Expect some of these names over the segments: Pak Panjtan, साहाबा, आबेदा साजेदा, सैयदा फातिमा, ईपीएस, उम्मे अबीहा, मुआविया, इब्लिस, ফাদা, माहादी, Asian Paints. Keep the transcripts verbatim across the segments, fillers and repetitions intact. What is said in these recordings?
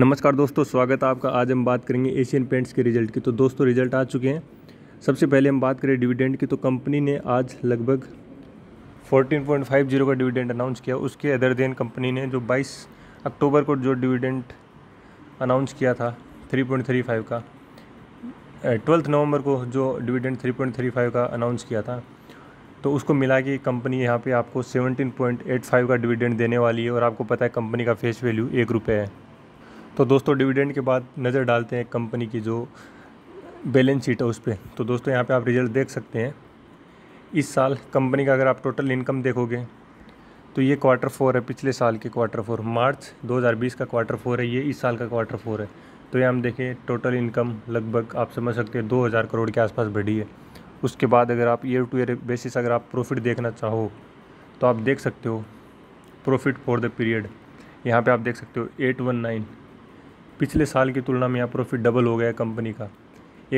नमस्कार दोस्तों, स्वागत है आपका। आज हम बात करेंगे एशियन पेंट्स के रिजल्ट की। तो दोस्तों रिजल्ट आ चुके हैं। सबसे पहले हम बात करें डिविडेंड की, तो कंपनी ने आज लगभग चौदह पॉइंट पाँच शून्य का डिविडेंड अनाउंस किया। उसके अदर देन कंपनी ने जो बाईस अक्टूबर को जो डिविडेंड अनाउंस किया था तीन पॉइंट तीन पाँच का, ट्वेल्थ नवंबर को जो डिविडेंड तीन पॉइंट तीन पाँच का अनाउंस किया था, तो उसको मिला के कंपनी यहाँ पर आपको सत्रह पॉइंट आठ पाँच का डिविडेंड देने वाली है। और आपको पता है कंपनी का फेस वैल्यू एक रुपये है। तो दोस्तों डिविडेंड के बाद नज़र डालते हैं कंपनी की जो बैलेंस शीट है उस पर। तो दोस्तों यहाँ पे आप रिज़ल्ट देख सकते हैं। इस साल कंपनी का अगर आप टोटल इनकम देखोगे तो ये क्वार्टर फोर है, पिछले साल के क्वार्टर फोर मार्च दो हज़ार बीस का क्वार्टर फोर है, ये इस साल का क्वार्टर फोर है। तो ये हम देखें टोटल इनकम लगभग आप समझ सकते हैं दो हज़ार करोड़ के आसपास बढ़ी है। उसके बाद अगर आप ईयर टू ईयर बेसिस अगर आप प्रॉफिट देखना चाहो तो आप देख सकते हो प्रॉफिट फॉर द पीरियड, यहाँ पर आप देख सकते हो एट वन नाइन। पिछले साल की तुलना में यहाँ प्रॉफिट डबल हो गया कंपनी का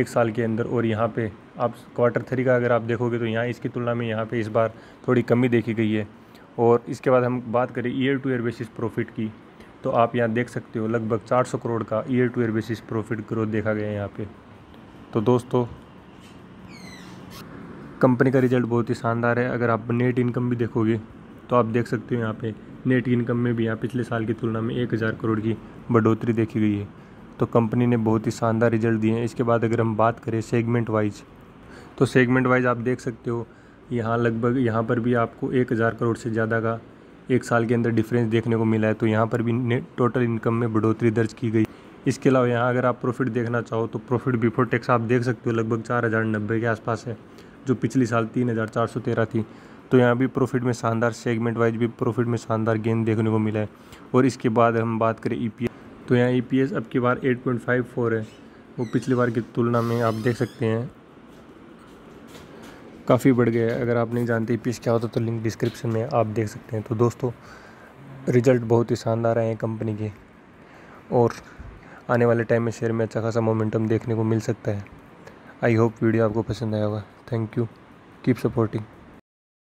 एक साल के अंदर। और यहाँ पे आप क्वार्टर थ्री का अगर आप देखोगे तो यहाँ इसकी तुलना में यहाँ पे इस बार थोड़ी कमी देखी गई है। और इसके बाद हम बात करें year to year basis profit की, तो आप यहाँ देख सकते हो लगभग चार सौ करोड़ का year to year basis profit growth देखा गया है यहाँ पर। तो दोस्तों कंपनी का रिजल्ट बहुत ही शानदार है। अगर आप नेट इनकम भी देखोगे तो आप देख सकते हो यहाँ पे नेट इनकम में भी यहाँ पिछले साल की तुलना में एक हज़ार करोड़ की बढ़ोतरी देखी गई है। तो कंपनी ने बहुत ही शानदार रिजल्ट दिए हैं। इसके बाद अगर हम बात करें सेगमेंट वाइज, तो सेगमेंट वाइज आप देख सकते हो यहाँ लगभग यहाँ पर भी आपको एक हज़ार करोड़ से ज़्यादा का एक साल के अंदर डिफरेंस देखने को मिला है। तो यहाँ पर भी नेट टोटल इनकम में बढ़ोतरी दर्ज की गई। इसके अलावा यहाँ अगर आप प्रॉफिट देखना चाहो तो प्रॉफिट बिफोर टैक्स आप देख सकते हो लगभग चार हज़ार नब्बे के आसपास है, जो पिछले साल तीन हज़ार चार सौ तेरह थी। तो यहाँ भी प्रॉफिट में शानदार सेगमेंट वाइज भी प्रॉफिट में शानदार गेन देखने को मिला है। और इसके बाद हम बात करें ईपीएस, तो यहाँ ईपीएस अब की बार आठ पॉइंट पाँच चार है, वो पिछली बार की तुलना में आप देख सकते हैं काफ़ी बढ़ गया है। अगर आप नहीं जानते ईपीएस क्या होता तो लिंक डिस्क्रिप्शन में आप देख सकते हैं। तो दोस्तों रिजल्ट बहुत ही शानदार आए हैं कंपनी के, और आने वाले टाइम में शेयर में अच्छा खासा मोमेंटम देखने को मिल सकता है। आई होप वीडियो आपको पसंद आया होगा। Thank you, keep supporting.